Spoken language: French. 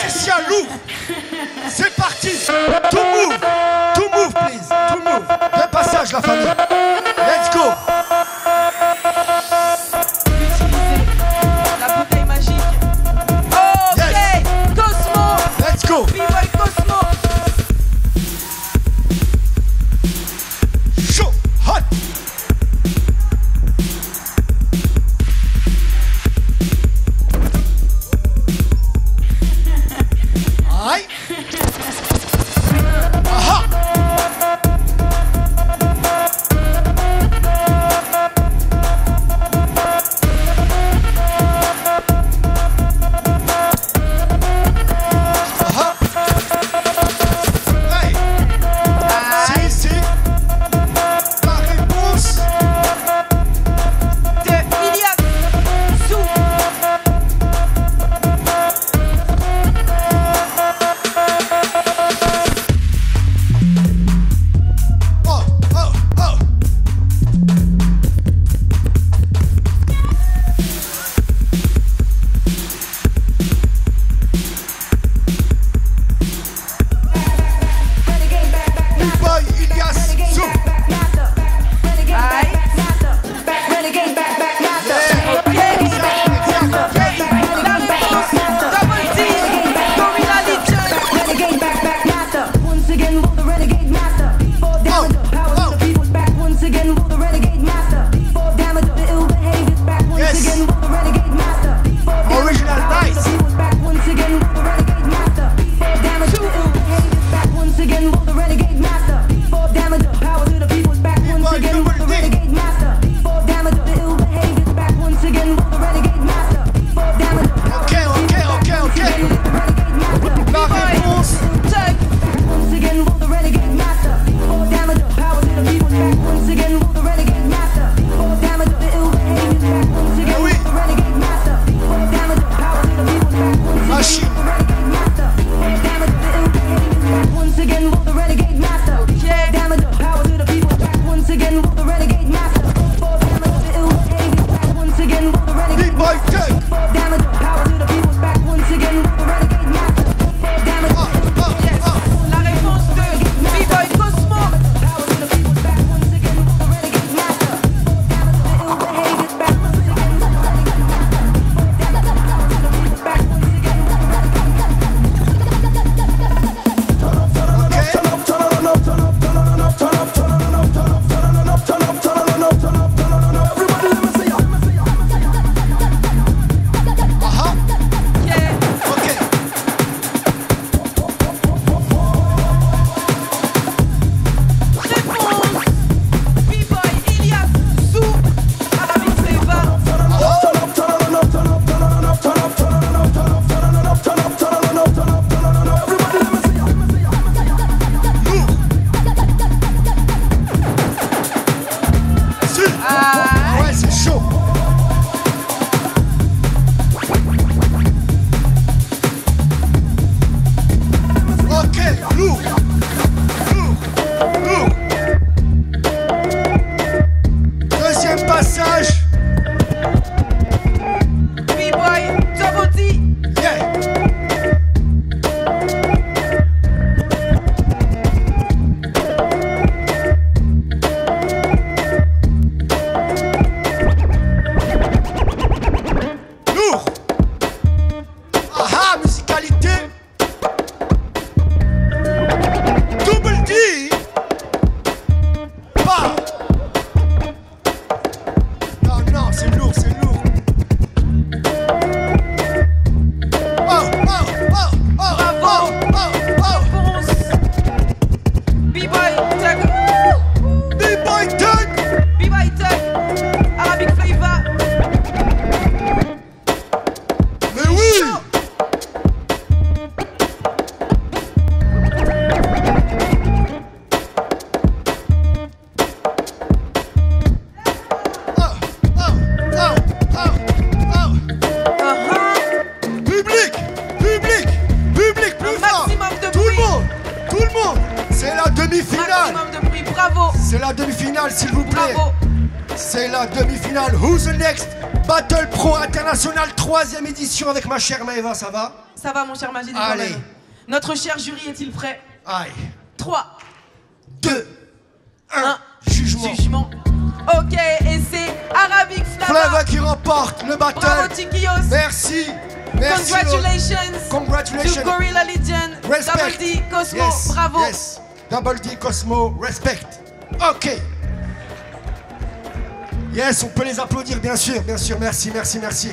tu tiens lourd. C'est parti. Tout move, please. Tout move. Bien passage, la famille. Let's go. La bouteille magique. Oh, yes. Hey, Kosmo. Let's go. B-boy Kosmo. Chaud, hot. C'est la demi-finale, s'il vous plaît. C'est la demi-finale. Who's the next? Battle Pro International, 3e édition avec ma chère Maeva, ça va? Ça va mon cher Majine. Allez. Notre cher jury est-il prêt? Allez. 3, 2, 1, jugement. Ok, et c'est Arabic Flava qui remporte le battle. Bravo Chiquillos. Merci. Merci. Congratulations to Gorilla Legion, Double D, Kosmo, yes. Bravo. Yes. Double D, Kosmo, respect. Ok. Yes, on peut les applaudir, bien sûr, merci, merci.